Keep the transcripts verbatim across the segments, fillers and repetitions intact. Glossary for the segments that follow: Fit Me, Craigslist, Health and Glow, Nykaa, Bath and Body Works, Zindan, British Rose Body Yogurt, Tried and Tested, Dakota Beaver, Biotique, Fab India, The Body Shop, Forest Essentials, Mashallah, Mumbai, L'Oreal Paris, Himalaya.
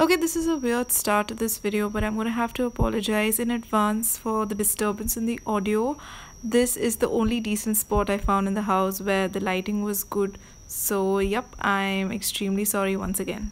Okay, this is a weird start to this video, but I'm going to have to apologize in advance for the disturbance in the audio. This is the only decent spot I found in the house where the lighting was good. So, yep, I'm extremely sorry once again.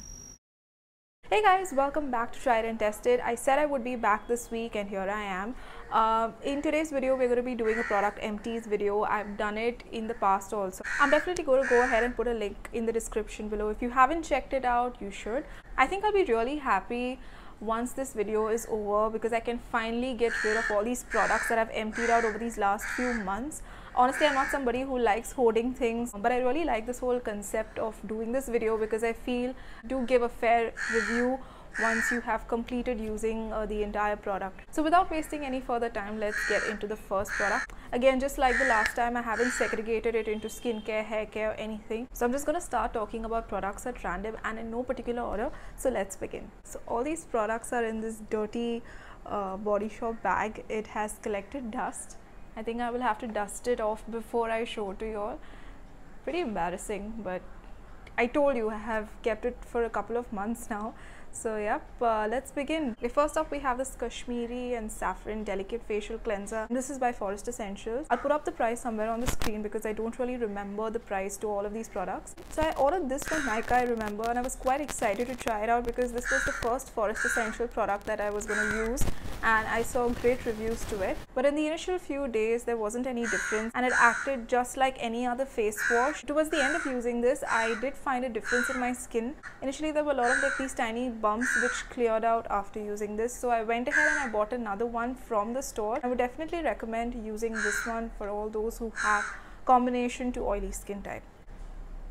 Hey guys, welcome back to Tried and Tested. I said I would be back this week and here I am. Uh, in today's video, we're going to be doing a product empties video. I've done it in the past also. I'm definitely going to go ahead and put a link in the description below. If you haven't checked it out, you should. I think I'll be really happy once this video is over because I can finally get rid of all these products that I've emptied out over these last few months. Honestly, I'm not somebody who likes hoarding things, but I really like this whole concept of doing this video because I feel do give a fair review once you have completed using uh, the entire product. So without wasting any further time, let's get into the first product. Again, just like the last time, I haven't segregated it into skincare, hair care, anything. So I'm just going to start talking about products at random and in no particular order. So let's begin. So all these products are in this dirty uh, Body Shop bag. It has collected dust. I think I will have to dust it off before I show it to you all. Pretty embarrassing, but I told you I have kept it for a couple of months now. So yep, uh, let's begin. First up, we have this Kashmiri and Saffron Delicate Facial Cleanser. This is by Forest Essentials. I'll put up the price somewhere on the screen because I don't really remember the price to all of these products. So I ordered this from Nykaa, I remember, and I was quite excited to try it out because this was the first Forest Essential product that I was going to use and I saw great reviews to it. But in the initial few days, there wasn't any difference and it acted just like any other face wash. Towards the end of using this, I did find a difference in my skin. Initially, there were a lot of like these tiny bumps which cleared out after using this, so I went ahead and I bought another one from the store. I would definitely recommend using this one for all those who have combination to oily skin type.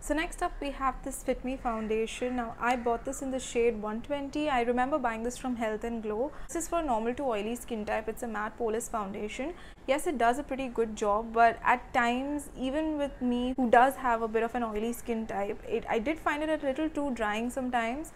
So next up, we have this Fit Me foundation. Now I bought this in the shade one twenty. I remember buying this from Health and Glow. This is for normal to oily skin type. It's a matte poreless foundation. Yes, it does a pretty good job, but at times, even with me who does have a bit of an oily skin type, it I did find it a little too drying sometimes.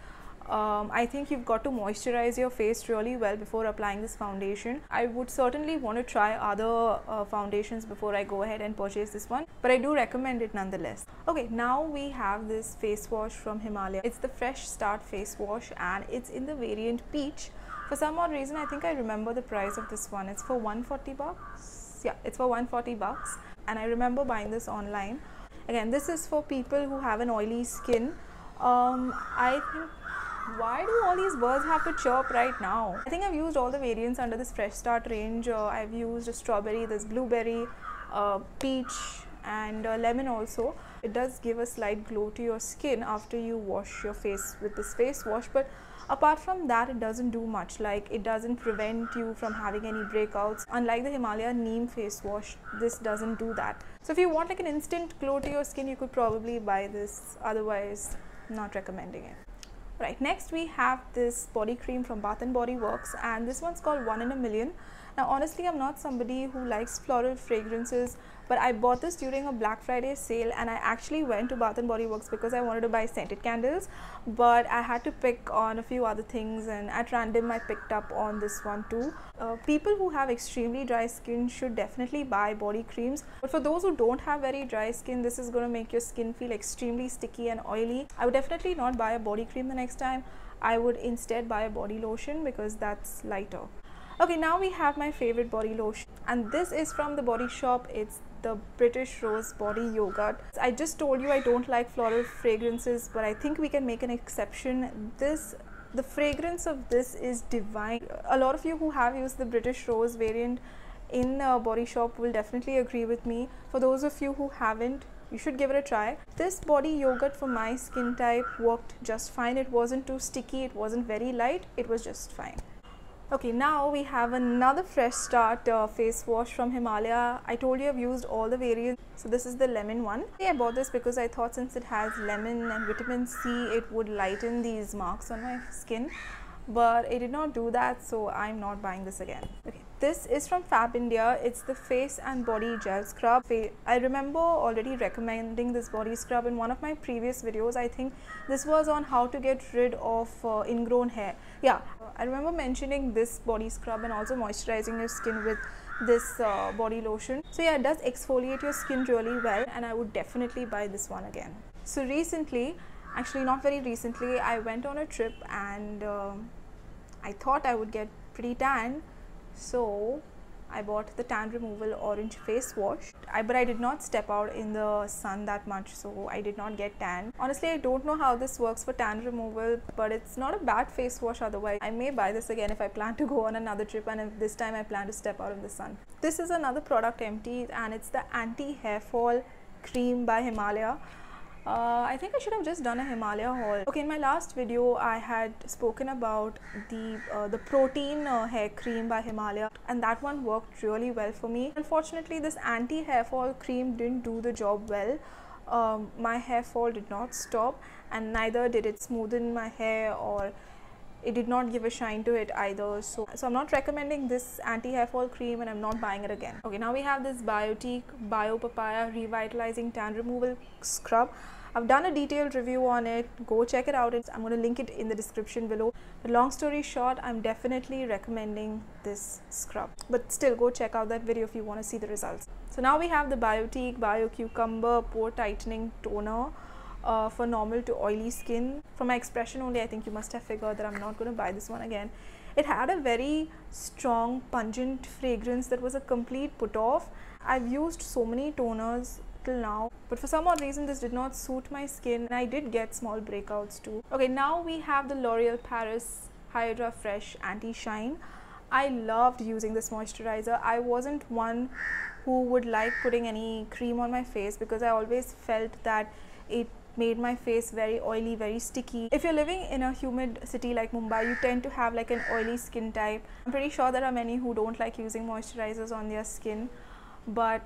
Um, I think you've got to moisturize your face really well before applying this foundation. I would certainly want to try other uh, foundations before I go ahead and purchase this one, but I do recommend it nonetheless. Okay, now we have this face wash from Himalaya. It's the Fresh Start face wash and it's in the variant peach. For some odd reason, I think I remember the price of this one. It's for one forty bucks. Yeah, it's for one forty bucks, and I remember buying this online. Again, this is for people who have an oily skin. Um, I think why do all these birds have to chirp right now? I think I've used all the variants under this Fresh Start range. Uh, I've used a strawberry, this blueberry, uh, peach and uh, lemon also. It does give a slight glow to your skin after you wash your face with this face wash, but apart from that, it doesn't do much. Like, it doesn't prevent you from having any breakouts. Unlike the Himalaya Neem face wash, this doesn't do that. So if you want like an instant glow to your skin, you could probably buy this. Otherwise, not recommending it. Right, next we have this body cream from Bath and Body Works, and this one's called One in a Million. Now honestly, I'm not somebody who likes floral fragrances, but I bought this during a Black Friday sale and I actually went to Bath and Body Works because I wanted to buy scented candles, but I had to pick on a few other things and at random I picked up on this one too. Uh, people who have extremely dry skin should definitely buy body creams, but for those who don't have very dry skin, this is going to make your skin feel extremely sticky and oily. I would definitely not buy a body cream the next time. I would instead buy a body lotion because that's lighter. Okay, now we have my favorite body lotion, and this is from The Body Shop. It's the British Rose Body Yogurt. I just told you I don't like floral fragrances, but I think we can make an exception. This, the fragrance of this is divine. A lot of you who have used the British Rose variant in uh, Body Shop will definitely agree with me. For those of you who haven't, you should give it a try. This body yogurt for my skin type worked just fine. It wasn't too sticky, it wasn't very light, it was just fine. Okay, now we have another Fresh Start uh, face wash from Himalaya. I told you I've used all the variants. So this is the lemon one. I bought this because I thought since it has lemon and vitamin C, it would lighten these marks on my skin. But it did not do that, so I'm not buying this again. Okay, this is from Fab India. It's the Face and Body Gel Scrub. I remember already recommending this body scrub in one of my previous videos. I think this was on how to get rid of uh, ingrown hair. Yeah, I remember mentioning this body scrub and also moisturizing your skin with this uh, body lotion. So yeah, it does exfoliate your skin really well, and I would definitely buy this one again. So recently, Actually, not very recently, I went on a trip and uh, I thought I would get pretty tan, so I bought the tan removal orange face wash. I, but I did not step out in the sun that much, so I did not get tan. Honestly, I don't know how this works for tan removal, but it's not a bad face wash otherwise. I may buy this again if I plan to go on another trip, and if this time I plan to step out in the sun. This is another product empty, and it's the anti-hair fall cream by Himalaya. Uh, I think I should have just done a Himalaya haul. Okay, in my last video, I had spoken about the uh, the protein uh, hair cream by Himalaya, and that one worked really well for me. Unfortunately, this anti-hair fall cream didn't do the job well. Um, my hair fall did not stop, and neither did it smoothen my hair, or it did not give a shine to it either. So, so I'm not recommending this anti-hair fall cream, and I'm not buying it again. Okay, now we have this Biotique Bio Papaya Revitalizing Tan Removal Scrub. I've done a detailed review on it. Go check it out. I'm going to link it in the description below. But long story short, I'm definitely recommending this scrub. But still, go check out that video if you want to see the results. So now we have the Biotique Bio Cucumber Pore Tightening Toner. Uh, for normal to oily skin. From my expression only, I think you must have figured that I'm not going to buy this one again. It had a very strong pungent fragrance that was a complete put off. I've used so many toners till now, but for some odd reason this did not suit my skin, and I did get small breakouts too. Okay, now we have the L'Oreal Paris Hydra Fresh Anti-Shine. I loved using this moisturizer. I wasn't one who would like putting any cream on my face because I always felt that it made my face very oily, very sticky. If you're living in a humid city like Mumbai, you tend to have like an oily skin type. I'm pretty sure there are many who don't like using moisturizers on their skin, but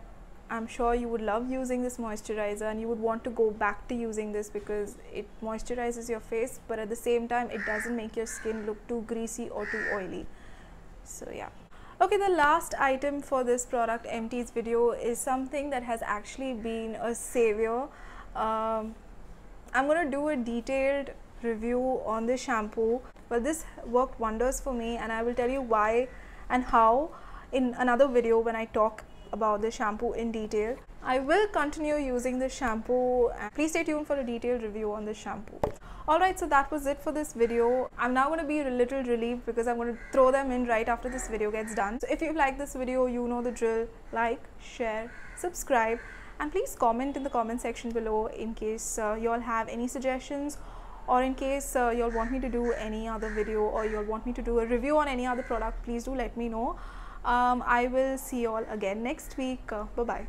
I'm sure you would love using this moisturizer, and you would want to go back to using this because it moisturizes your face, but at the same time it doesn't make your skin look too greasy or too oily. So yeah. Okay, the last item for this product empties video is something that has actually been a savior. Um, I'm going to do a detailed review on this shampoo. Well, this worked wonders for me, and I will tell you why and how in another video when I talk about the shampoo in detail. I will continue using this shampoo, and please stay tuned for a detailed review on this shampoo. Alright, so that was it for this video. I'm now going to be a little relieved because I'm going to throw them in right after this video gets done. So if you like this video, you know the drill. Like, share, subscribe. And please comment in the comment section below in case uh, you all have any suggestions, or in case uh, you all want me to do any other video, or you all want me to do a review on any other product. Please do let me know. Um, I will see you all again next week. Uh, bye bye.